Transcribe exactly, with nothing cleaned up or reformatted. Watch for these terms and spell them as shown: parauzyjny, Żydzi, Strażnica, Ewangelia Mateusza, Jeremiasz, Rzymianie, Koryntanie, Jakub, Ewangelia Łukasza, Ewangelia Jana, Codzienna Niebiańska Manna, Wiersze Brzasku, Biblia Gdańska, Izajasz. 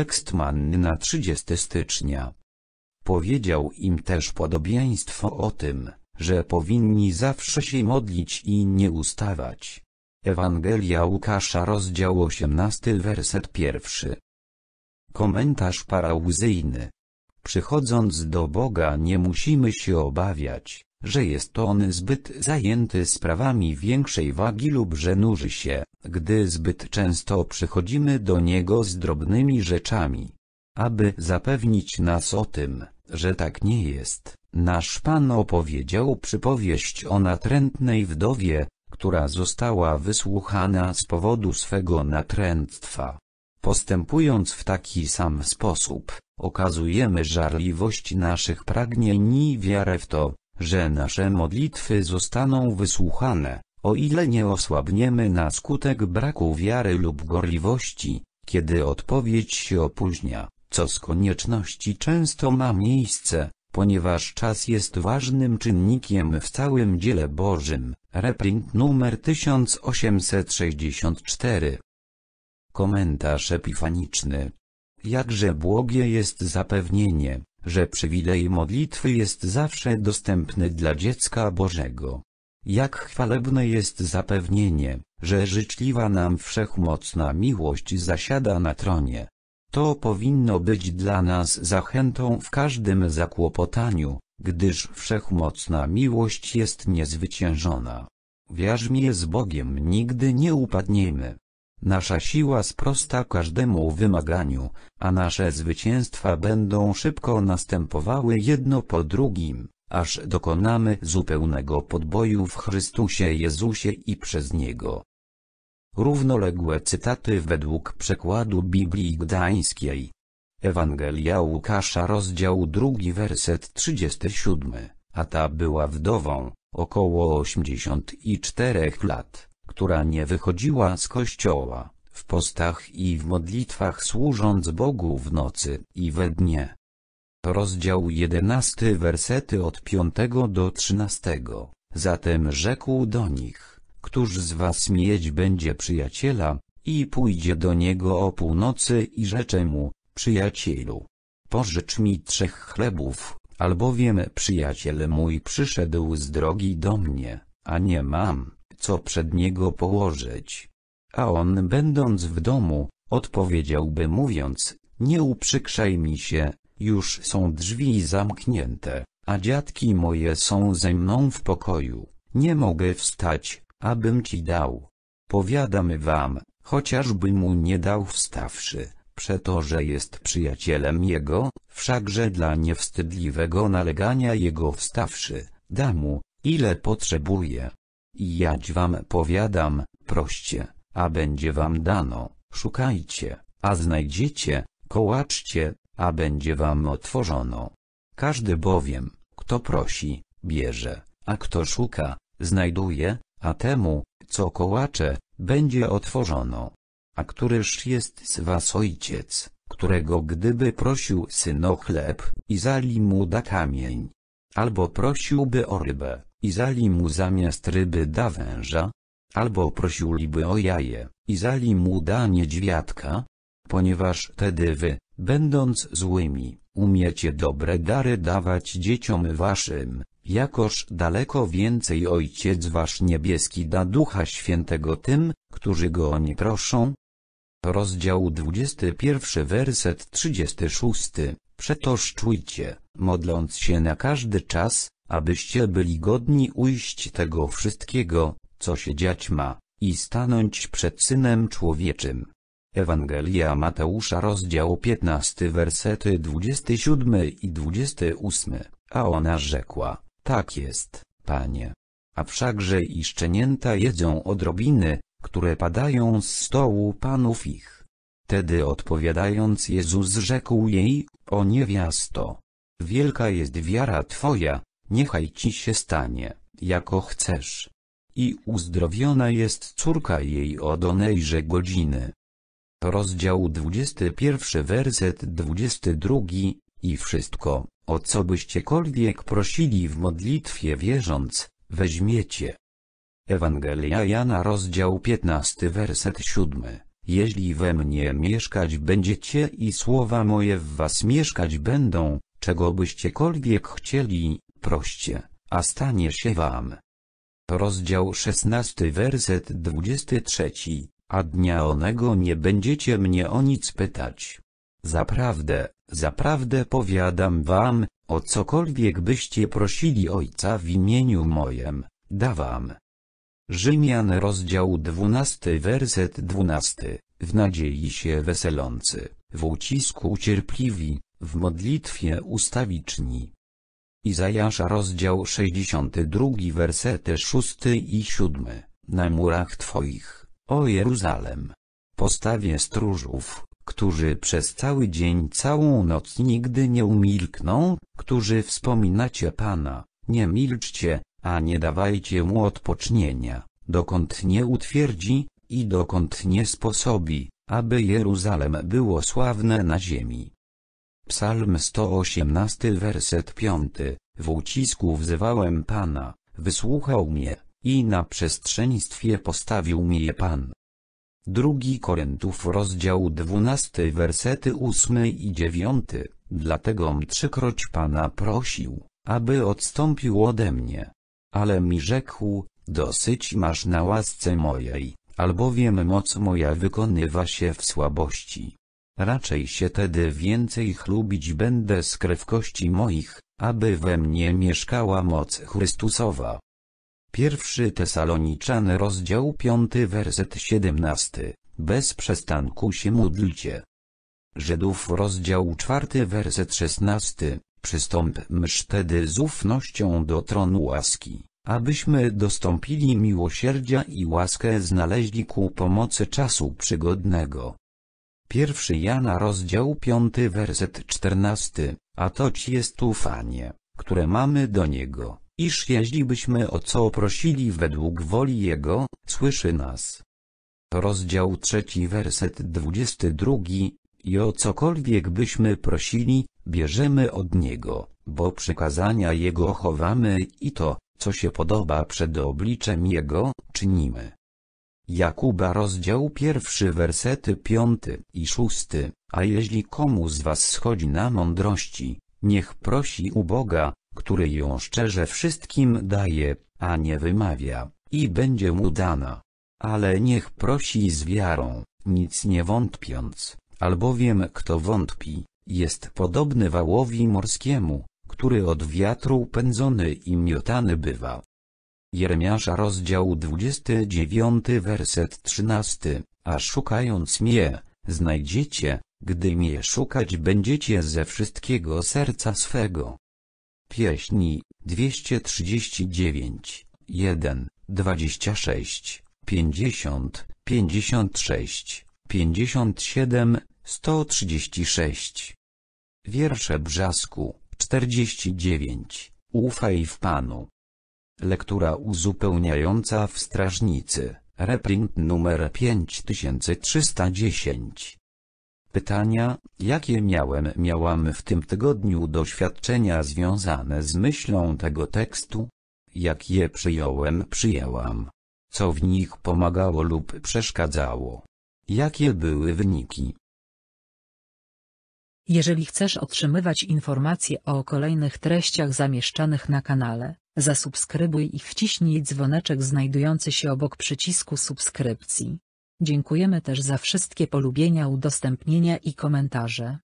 Tekst manny na trzydziestego stycznia. Powiedział im też podobieństwo o tym, że powinni zawsze się modlić i nie ustawać. Ewangelia Łukasza, rozdział osiemnasty, werset pierwszy. Komentarz parauzyjny. Przychodząc do Boga, nie musimy się obawiać, że jest On zbyt zajęty sprawami większej wagi lub że nuży się, gdy zbyt często przychodzimy do Niego z drobnymi rzeczami. Aby zapewnić nas o tym, że tak nie jest, nasz Pan opowiedział przypowieść o natrętnej wdowie, która została wysłuchana z powodu swego natręctwa. Postępując w taki sam sposób, okazujemy żarliwość naszych pragnień i wiarę w to, że nasze modlitwy zostaną wysłuchane, o ile nie osłabniemy na skutek braku wiary lub gorliwości, kiedy odpowiedź się opóźnia, co z konieczności często ma miejsce, ponieważ czas jest ważnym czynnikiem w całym dziele Bożym. Reprint numer tysiąc osiemset sześćdziesiąt cztery. Komentarz epifaniczny. Jakże błogie jest zapewnienie, że przywilej modlitwy jest zawsze dostępny dla dziecka Bożego. Jak chwalebne jest zapewnienie, że życzliwa nam wszechmocna miłość zasiada na tronie. To powinno być dla nas zachętą w każdym zakłopotaniu, gdyż wszechmocna miłość jest niezwyciężona. W jarzmie z Bogiem nigdy nie upadniemy. Nasza siła sprosta każdemu wymaganiu, a nasze zwycięstwa będą szybko następowały jedno po drugim, aż dokonamy zupełnego podboju w Chrystusie Jezusie i przez Niego. Równoległe cytaty według przekładu Biblii Gdańskiej. Ewangelia Łukasza, rozdział drugi, werset trzydziesty siódmy, a ta była wdową, około osiemdziesięciu czterech lat, która nie wychodziła z kościoła, w postach i w modlitwach, służąc Bogu w nocy i we dnie. Rozdział jedenasty, wersety od piątego do trzynastego. Zatem rzekł do nich: Któż z was mieć będzie przyjaciela, i pójdzie do niego o północy i rzecze mu: Przyjacielu, pożycz mi trzech chlebów, albowiem przyjaciel mój przyszedł z drogi do mnie, a nie mam, co przed niego położyć. A on, będąc w domu, odpowiedziałby mówiąc: Nie uprzykrzaj mi się, już są drzwi zamknięte, a dziadki moje są ze mną w pokoju, nie mogę wstać, abym ci dał. Powiadamy wam, chociażby mu nie dał wstawszy, przeto że jest przyjacielem jego, wszakże dla niewstydliwego nalegania jego wstawszy, da mu, ile potrzebuje. I jać wam powiadam, proście, a będzie wam dano, szukajcie, a znajdziecie, kołaczcie, a będzie wam otworzono. Każdy bowiem, kto prosi, bierze, a kto szuka, znajduje, a temu, co kołacze, będzie otworzono. A któryż jest z was ojciec, którego gdyby prosił syn o chleb, Izali mu da kamień? Albo prosiłby o rybę, Izali mu zamiast ryby da węża? Albo prosiłby o jaje, Izali mu da niedźwiadka? Ponieważ tedy wy, będąc złymi, umiecie dobre dary dawać dzieciom waszym, jakoż daleko więcej Ojciec wasz niebieski da Ducha Świętego tym, którzy go o nie proszą. Rozdział dwudziesty pierwszy, werset trzydziesty szósty. Przetoż czujcie, modląc się na każdy czas, abyście byli godni ujść tego wszystkiego, co się dziać ma, i stanąć przed Synem Człowieczym. Ewangelia Mateusza, rozdział piętnasty, wersety dwudziesty siódmy i dwudziesty ósmy, a ona rzekła: Tak jest, Panie. A wszakże i szczenięta jedzą odrobiny, które padają z stołu panów ich. Tedy odpowiadając, Jezus rzekł jej: O niewiasto, wielka jest wiara twoja, niechaj ci się stanie, jako chcesz. I uzdrowiona jest córka jej od onejże godziny. Rozdział dwudziesty pierwszy, werset dwudziesty drugi. I wszystko, o co byściekolwiek prosili w modlitwie wierząc, weźmiecie. Ewangelia Jana, rozdział piętnasty, werset siódmy, Jeśli we mnie mieszkać będziecie i słowa moje w was mieszkać będą, czego byściekolwiek chcieli, proście, a stanie się wam. Rozdział szesnasty, werset dwudziesty trzeci. A dnia onego nie będziecie mnie o nic pytać. Zaprawdę, zaprawdę powiadam wam, o cokolwiek byście prosili Ojca w imieniu mojem, da wam. Rzymian rozdział dwunasty, werset dwunasty. W nadziei się weselący, w ucisku cierpliwi, w modlitwie ustawiczni. Izajasza rozdział sześćdziesiąty drugi, wersety szósty i siódmy. Na murach twoich, o Jeruzalem, postawię stróżów, którzy przez cały dzień, całą noc nigdy nie umilkną, którzy wspominacie Pana, nie milczcie, a nie dawajcie mu odpocznienia, dokąd nie utwierdzi, i dokąd nie sposobi, aby Jeruzalem było sławne na ziemi. Psalm sto osiemnasty, werset piąty. W ucisku wzywałem Pana, wysłuchał mnie, i na przestrzeństwie postawił mnie Pan. Drugi Koryntów rozdział dwunasty, wersety ósmy i dziewiąty. Dlategom trzykroć Pana prosił, aby odstąpił ode mnie. Ale mi rzekł, dosyć masz na łasce mojej, albowiem moc moja wykonywa się w słabości. Raczej się tedy więcej chlubić będę z krewkości moich, aby we mnie mieszkała moc Chrystusowa. Pierwszy Tesaloniczan rozdział piąty, werset siedemnasty. Bez przestanku się módlcie. Żydów rozdział czwarty, werset szesnasty. Przystąpmy tedy z ufnością do tronu łaski, abyśmy dostąpili miłosierdzia i łaskę znaleźli ku pomocy czasu przygodnego. Pierwszy Jana rozdział piąty, werset czternasty. A toć jest ufanie, które mamy do Niego, iż jeźlibyśmy o co prosili według woli Jego, słyszy nas. Rozdział trzeci, werset dwudziesty drugi. I o cokolwiek byśmy prosili, bierzemy od Niego, bo przykazania Jego chowamy i to, co się podoba przed obliczem Jego, czynimy. Jakuba rozdział pierwszy, wersety piąty i szósty. A jeśli komu z was schodzi na mądrości, niech prosi u Boga, który ją szczerze wszystkim daje, a nie wymawia, i będzie mu dana. Ale niech prosi z wiarą, nic nie wątpiąc, albowiem kto wątpi, jest podobny wałowi morskiemu, który od wiatru pędzony i miotany bywa. Jeremiasza rozdział dwudziesty dziewiąty, werset trzynasty. A szukając mnie, znajdziecie, gdy mnie szukać będziecie ze wszystkiego serca swego. Pieśń dwieście trzydzieści dziewięć, jeden, dwadzieścia sześć, pięćdziesiąt, pięćdziesiąt sześć, pięćdziesiąt siedem, sto trzydzieści sześć. Wiersze Brzasku, czterdzieści dziewięć, ufaj w Panu. Lektura uzupełniająca w Strażnicy, reprint numer pięć tysięcy trzysta dziesięć. Pytania, jakie miałem miałam w tym tygodniu doświadczenia związane z myślą tego tekstu? Jak je przyjąłem przyjęłam? Co w nich pomagało lub przeszkadzało? Jakie były wyniki? Jeżeli chcesz otrzymywać informacje o kolejnych treściach zamieszczanych na kanale, zasubskrybuj i wciśnij dzwoneczek znajdujący się obok przycisku subskrypcji. Dziękujemy też za wszystkie polubienia, udostępnienia i komentarze.